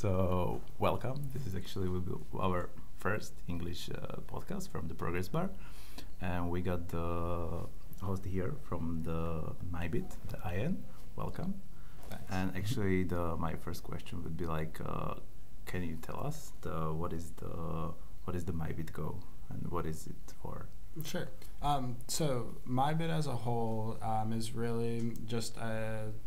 So welcome. This is actually our first English podcast from the Progressbar, and we got the host here from the MyBit, the IN. Welcome. Thanks. And actually, my first question would be like, can you tell us what is the MyBitGo and what is it for? Sure. So MyBit as a whole is really just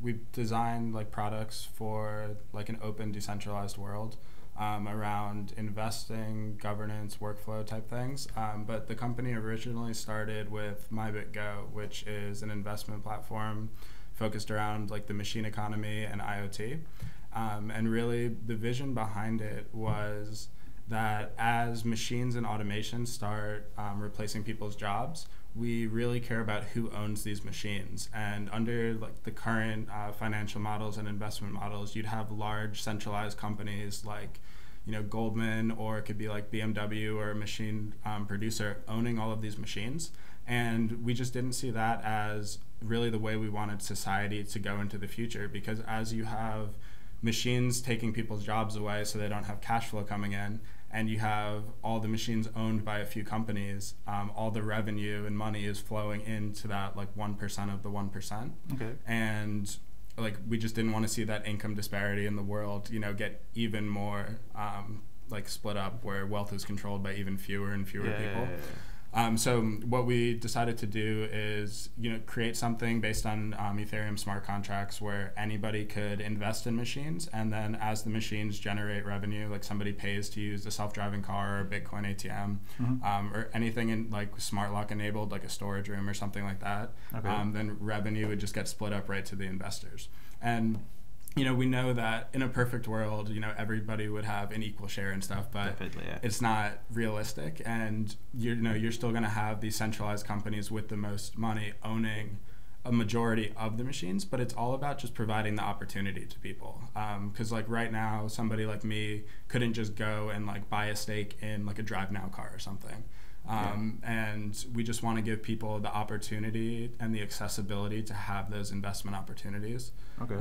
we've designed like products for like an open, decentralized world around investing, governance, workflow type things. But the company originally started with MyBitGo, which is an investment platform focused around like the machine economy and IoT. And really, the vision behind it was that as machines and automation start replacing people's jobs, we really care about who owns these machines. And under like the current financial models and investment models, you'd have large centralized companies like, you know, Goldman, or it could be like BMW or a machine producer owning all of these machines. And we just didn't see that as really the way we wanted society to go into the future, because as you have machines taking people's jobs away so they don't have cash flow coming in, and you have all the machines owned by a few companies, all the revenue and money is flowing into that like 1% of the 1%. Okay. And like we just didn't want to see that income disparity in the world, you know, get even more like split up, where wealth is controlled by even fewer and fewer people. So what we decided to do is, you know, create something based on Ethereum smart contracts where anybody could invest in machines, and then as the machines generate revenue, like somebody pays to use a self-driving car or a Bitcoin ATM, or anything in like smart lock enabled, like a storage room or something like that, then revenue would just get split up right to the investors. And you know, we know that in a perfect world, you know, everybody would have an equal share and stuff, but it's not realistic. And you know, you're still going to have these centralized companies with the most money owning a majority of the machines, but it's all about just providing the opportunity to people. Because like right now, somebody like me couldn't just go and like buy a stake in like a Drive Now car or something. And we just want to give people the opportunity and the accessibility to have those investment opportunities. Okay.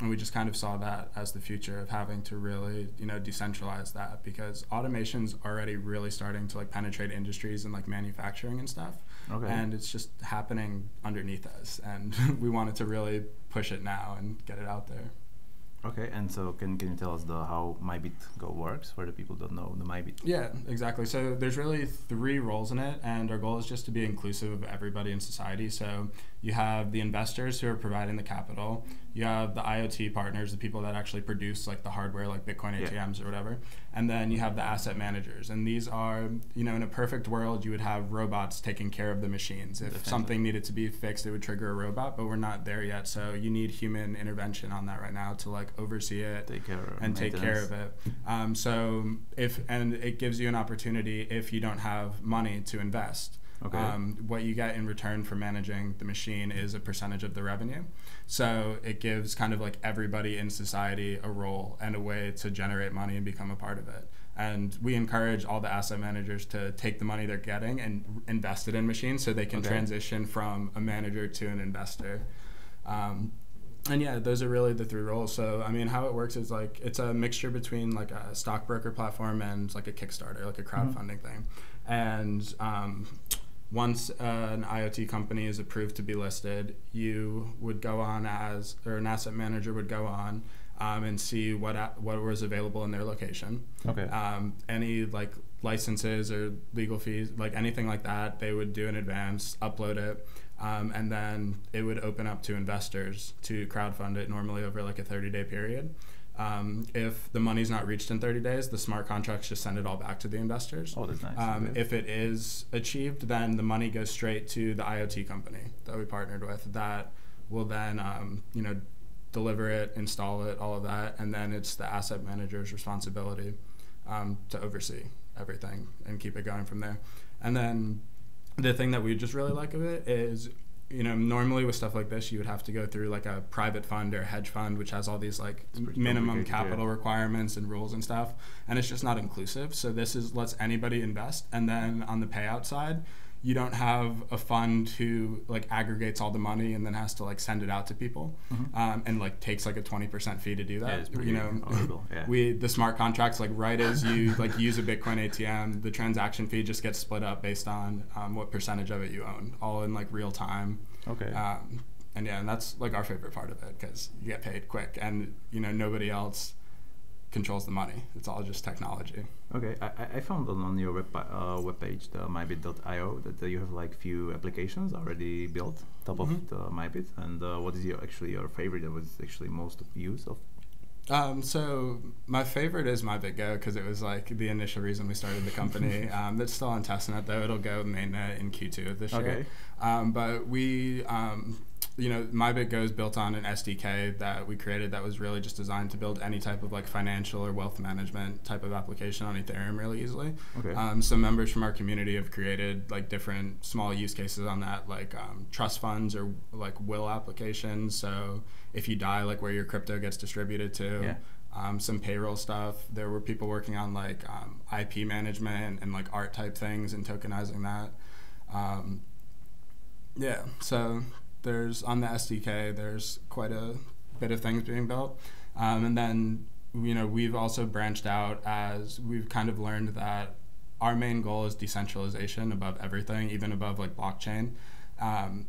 And we just kind of saw that as the future of having to really, you know, decentralize that, because automation's already really starting to like penetrate industries and like manufacturing and stuff. And it's just happening underneath us, and we wanted to really push it now and get it out there. Okay, and so can you tell us how MyBitGo works for the people who don't know the MyBit? Yeah, exactly. So there's really three roles in it, and our goal is just to be inclusive of everybody in society. So you have the investors who are providing the capital, you have the IoT partners, the people that actually produce like the hardware, like Bitcoin ATMs or whatever, and then you have the asset managers. And these are, you know, in a perfect world, you would have robots taking care of the machines. If something needed to be fixed, it would trigger a robot, but we're not there yet. So you need human intervention on that right now to like oversee it and take care of it. So it gives you an opportunity if you don't have money to invest. What you get in return for managing the machine is a percentage of the revenue. So it gives kind of like everybody in society a role and a way to generate money and become a part of it. And we encourage all the asset managers to take the money they're getting and invest it in machines so they can transition from a manager to an investor. And yeah, those are really the three roles. So, I mean, how it works is like, it's a mixture between like a stockbroker platform and like a Kickstarter, like a crowdfunding thing. And once an IoT company is approved to be listed, you would go on as, or an asset manager would go on and see what was available in their location. Any like licenses or legal fees, like anything like that, they would do in advance, upload it. And then it would open up to investors to crowdfund it, normally over like a 30-day period. If the money's not reached in 30 days, the smart contracts just send it all back to the investors. Oh, that's nice. If it is achieved, then the money goes straight to the IoT company that we partnered with. That will then, you know, deliver it, install it, all of that, and then it's the asset manager's responsibility to oversee everything and keep it going from there. And then the thing that we just really like of it is, you know, normally with stuff like this, you would have to go through like a private fund or hedge fund, which has all these like minimum capital requirements and rules and stuff, and it's just not inclusive. So this lets anybody invest, and then on the payout side, you don't have a fund who like aggregates all the money and then has to like send it out to people, and like takes like a 20% fee to do that. Yeah, it's pretty, you know, horrible. Yeah. The smart contracts, like right as you like use a Bitcoin ATM, the transaction fee just gets split up based on what percentage of it you own, all in like real time. Okay. And yeah, and that's like our favorite part of it because you get paid quick, and you know nobody else controls the money. It's all just technology. Okay, I found on your webpage, the MyBit.io, that you have like few applications already built top of the MyBit. And what is actually your favorite? That was actually most used of. So my favorite is MyBitGo because it was like the initial reason we started the company. That's still on testnet though. It'll go mainnet in Q2 of this year. But we, you know, MyBitGo is built on an SDK that we created that was really just designed to build any type of like financial or wealth management type of application on Ethereum really easily. Okay. So members from our community have created like different small use cases on that, like trust funds or like will applications. So if you die, like where your crypto gets distributed to. Yeah. Some payroll stuff. There were people working on like IP management and like art type things and tokenizing that. Yeah, so there's on the SDK, there's quite a bit of things being built. And then, you know, we've also branched out as we've kind of learned that our main goal is decentralization above everything, even above like blockchain.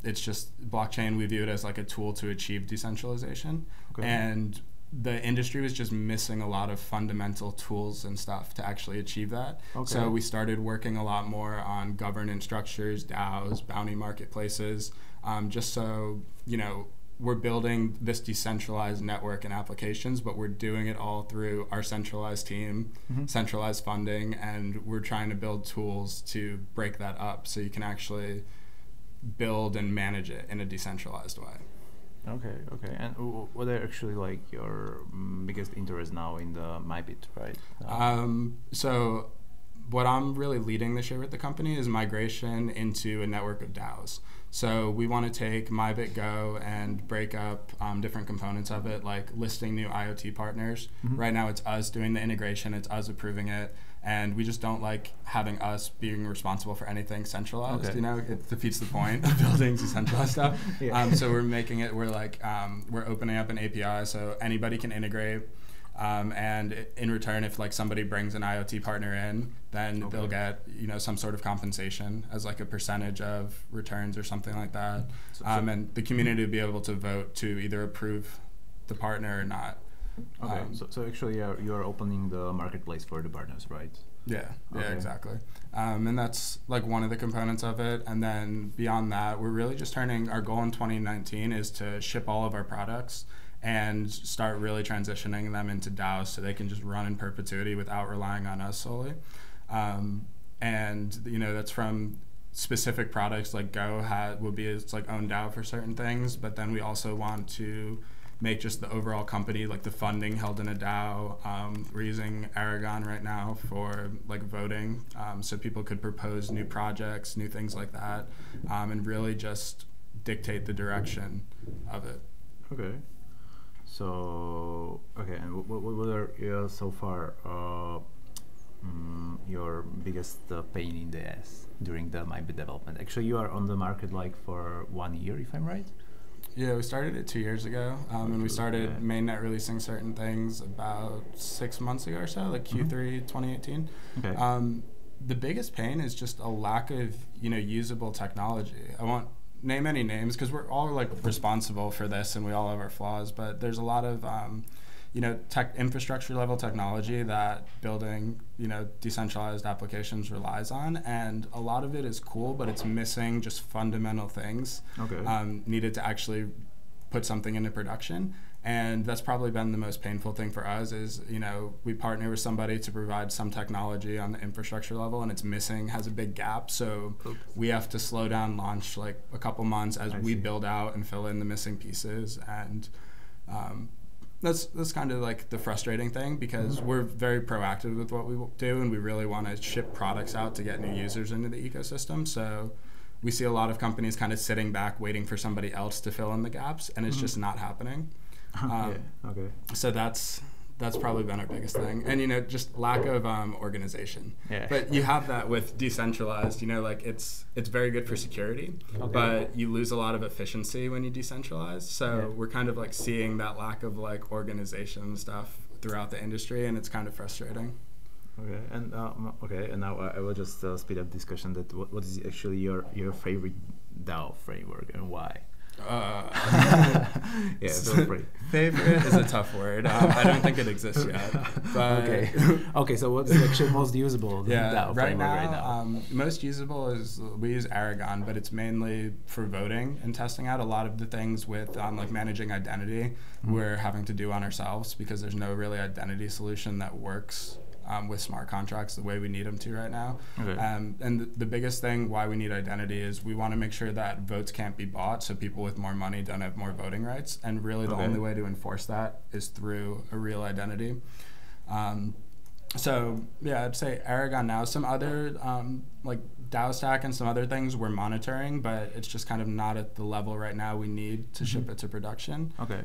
It's just blockchain, we view it as like a tool to achieve decentralization. Okay. And the industry was just missing a lot of fundamental tools and stuff to actually achieve that. Okay. So we started working a lot more on governance structures, DAOs, bounty marketplaces, just so, you know, we're building this decentralized network and applications, but we're doing it all through our centralized team, centralized funding, and we're trying to build tools to break that up so you can actually build and manage it in a decentralized way. Okay, okay. And what are actually like your biggest interest now in the MyBit, right? So what I'm really leading this year with the company is migration into a network of DAOs. So we want to take MyBitGo and break up different components of it, like listing new IoT partners. Right now it's us doing the integration, it's us approving it, and we just don't like having us being responsible for anything centralized. Okay. You know, it defeats the point of building decentralized stuff. Yeah. So we're making it, we're like, we're opening up an API so anybody can integrate. And in return, if like somebody brings an IoT partner in, then they'll get, you know, some sort of compensation as like a percentage of returns or something like that. So, and the community will be able to vote to either approve the partner or not. Okay, so actually you're opening the marketplace for the partners, right? Yeah, okay. Yeah, exactly. And that's like one of the components of it. And then beyond that, we're really just turning, our goal in 2019 is to ship all of our products and start really transitioning them into DAOs so they can just run in perpetuity without relying on us solely. And you know, that's from specific products like Go will be its like own DAO for certain things, but then we also want to make just the overall company, like the funding held in a DAO. We're using Aragon right now for like voting, so people could propose new projects, new things like that, and really just dictate the direction of it. Okay. So, okay, and what are so far your biggest pain in the ass during the MyBit development? Actually, you are on the market like for 1 year, if I'm right? Yeah, we started it 2 years ago, and we started mainnet releasing certain things about 6 months ago or so, like Q3 2018. Okay. The biggest pain is just a lack of, you know, usable technology. I won't name any names because we're all like responsible for this and we all have our flaws, but there's a lot of, you know, infrastructure level technology that building, you know, decentralized applications relies on, and a lot of it is cool, but it's missing just fundamental things needed to actually put something into production. And that's probably been the most painful thing for us is, you know, we partner with somebody to provide some technology on the infrastructure level and it's missing, has a big gap. So we have to slow down launch like a couple months as we build out and fill in the missing pieces. And that's kind of like the frustrating thing because we're very proactive with what we do and we really want to ship products out to get new users into the ecosystem. So we see a lot of companies kind of sitting back waiting for somebody else to fill in the gaps and it's just not happening. So that's That's probably been our biggest thing. And, you know, just lack of organization. Yeah. But you have that with decentralized, you know, like it's very good for security, okay, but you lose a lot of efficiency when you decentralize. So yeah, we're kind of like seeing that lack of like organization and stuff throughout the industry, and it's kind of frustrating. Okay, and now I will just speed up discussion. That what is actually your favorite DAO framework and why? Yeah, feel free. Favorite is a tough word. I don't think it exists yet. But okay. Okay, so what's actually most usable? Yeah, DAO right now? Most usable is we use Aragon, but it's mainly for voting and testing out a lot of the things with like managing identity. Mm-hmm. We're having to do on ourselves because there's no really identity solution that works with smart contracts the way we need them to right now. Okay. And the biggest thing why we need identity is we want to make sure that votes can't be bought, so people with more money don't have more voting rights. And really the okay, only way to enforce that is through a real identity. So yeah, I'd say Aragon now. Some other like DAOstack and some other things we're monitoring, but it's just kind of not at the level right now we need to mm-hmm, ship it to production. Okay.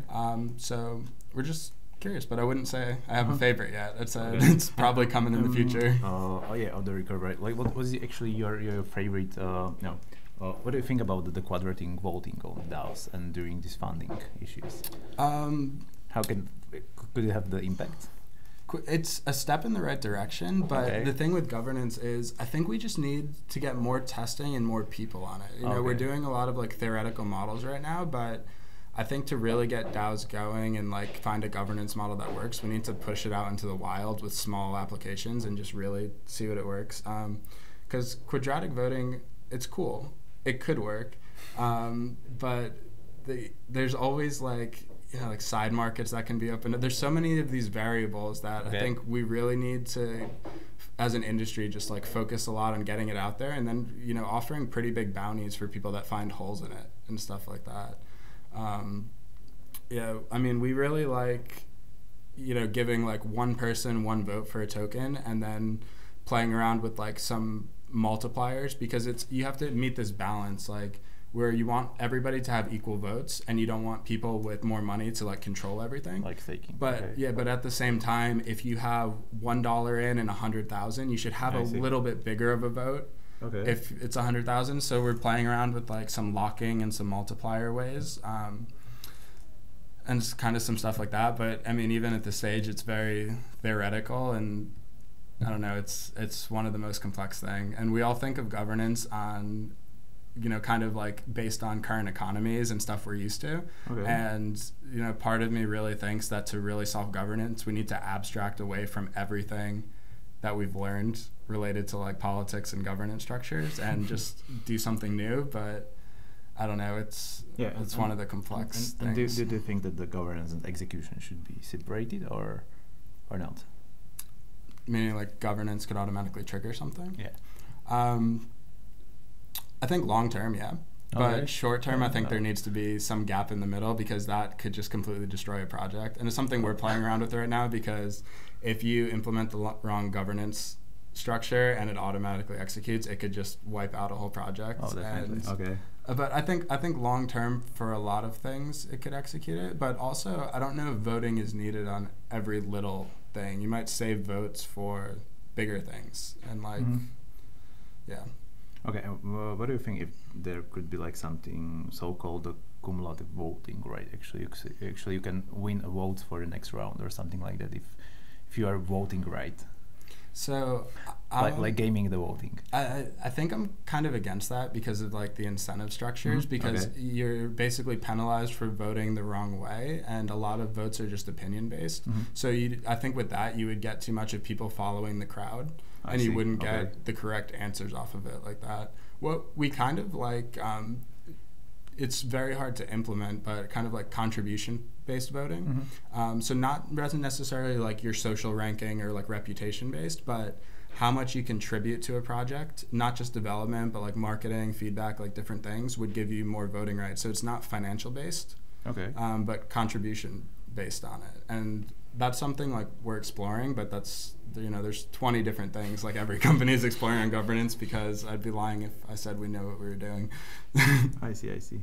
So we're just curious, but I wouldn't say I have a favorite yet. It's probably coming in the future. Oh yeah, on the record, right? Like, what was actually your favorite? What do you think about the quadratic voting on DAOs and during these funding issues? How could it have the impact? It's a step in the right direction, but okay, the thing with governance is I think we just need to get more testing and more people on it. You okay, know, we're doing a lot of like theoretical models right now, but I think to really get DAOs going and like find a governance model that works, we need to push it out into the wild with small applications and just really see what it works. Because quadratic voting, it's cool. It could work. But there's always like, you know, like side markets that can be opened. There's so many of these variables that okay, I think we really need to, as an industry, just like focus a lot on getting it out there, and then, you know, offering pretty big bounties for people that find holes in it and stuff like that. Yeah, I mean, we really like, you know, giving like one person one vote for a token, and then playing around with like some multipliers, because it's, you have to meet this balance, like where you want everybody to have equal votes and you don't want people with more money to like control everything. Like staking. But okay, yeah, but at the same time, if you have $1 in and 100,000, you should have a little bit bigger of a vote. Okay. If it's 100,000, so we're playing around with like some locking and some multiplier ways, and just kind of some stuff like that. But I mean, even at this stage, it's very theoretical, and I don't know, it's one of the most complex thing. And we all think of governance on, you know, kind of like based on current economies and stuff we're used to. Okay. And, you know, part of me really thinks that to really solve governance, we need to abstract away from everything that we've learned related to like politics and governance structures and just do something new. But I don't know, it's one of the complex things. And do you think that the governance and execution should be separated or not? Meaning like governance could automatically trigger something? Yeah. I think long term, yeah. Okay. But short term, I think there needs to be some gap in the middle, because that could just completely destroy a project. And it's something we're playing around with right now, because if you implement the wrong governance structure and it automatically executes, it could just wipe out a whole project. Oh, definitely. And, okay. But I think long term for a lot of things it could execute it. But also, I don't know if voting is needed on every little thing. You might save votes for bigger things, and like, yeah. Okay, what do you think if there could be like something so-called cumulative voting, right? Actually, you can win a vote for the next round or something like that if you are voting right. So, like gaming the voting. I think I'm kind of against that because of like the incentive structures, because okay, you're basically penalized for voting the wrong way, and a lot of votes are just opinion based. Mm-hmm. So I think with that you would get too much of people following the crowd. And you wouldn't get okay, the correct answers off of it like that. What we kind of like, it's very hard to implement, but kind of like contribution-based voting. Mm-hmm. So not necessarily like your social ranking or like reputation-based, but how much you contribute to a project, not just development, but like marketing, feedback, like different things would give you more voting rights. So it's not financial-based, okay, but contribution-based on it. And that's something like we're exploring, but that's, you know, there's 20 different things like every company is exploring on governance, because I'd be lying if I said we know what we were doing. I see, I see.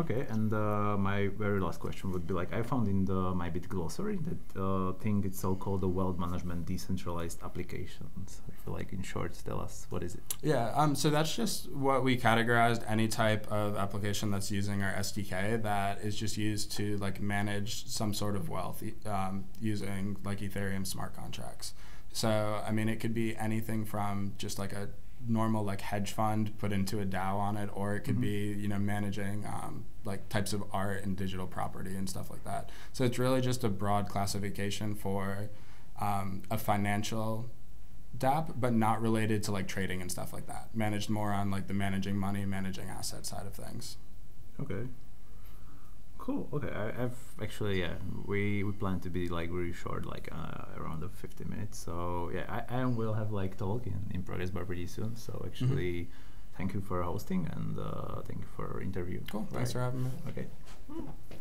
Okay, and my very last question would be like, I found in the MyBit glossary that thing it's so called the wealth management decentralized applications. If you like, in short, tell us what is it? Yeah, so that's just what we categorized any type of application that's using our SDK that is just used to like manage some sort of wealth using like Ethereum smart contracts. So I mean, it could be anything from just like a normal like hedge fund put into a DAO on it, or it could mm-hmm. be, you know, managing like types of art and digital property and stuff like that. So it's really just a broad classification for a financial dApp, but not related to like trading and stuff like that. Managed more on like the managing money, managing asset side of things. Okay. Cool. Okay, I've actually, yeah, we plan to be like really short, like around the 50 minutes. So yeah, I will have like the login in Progressbar pretty soon. So actually, mm-hmm. thank you for hosting and thank you for interview. Cool. Thanks for having me. Okay.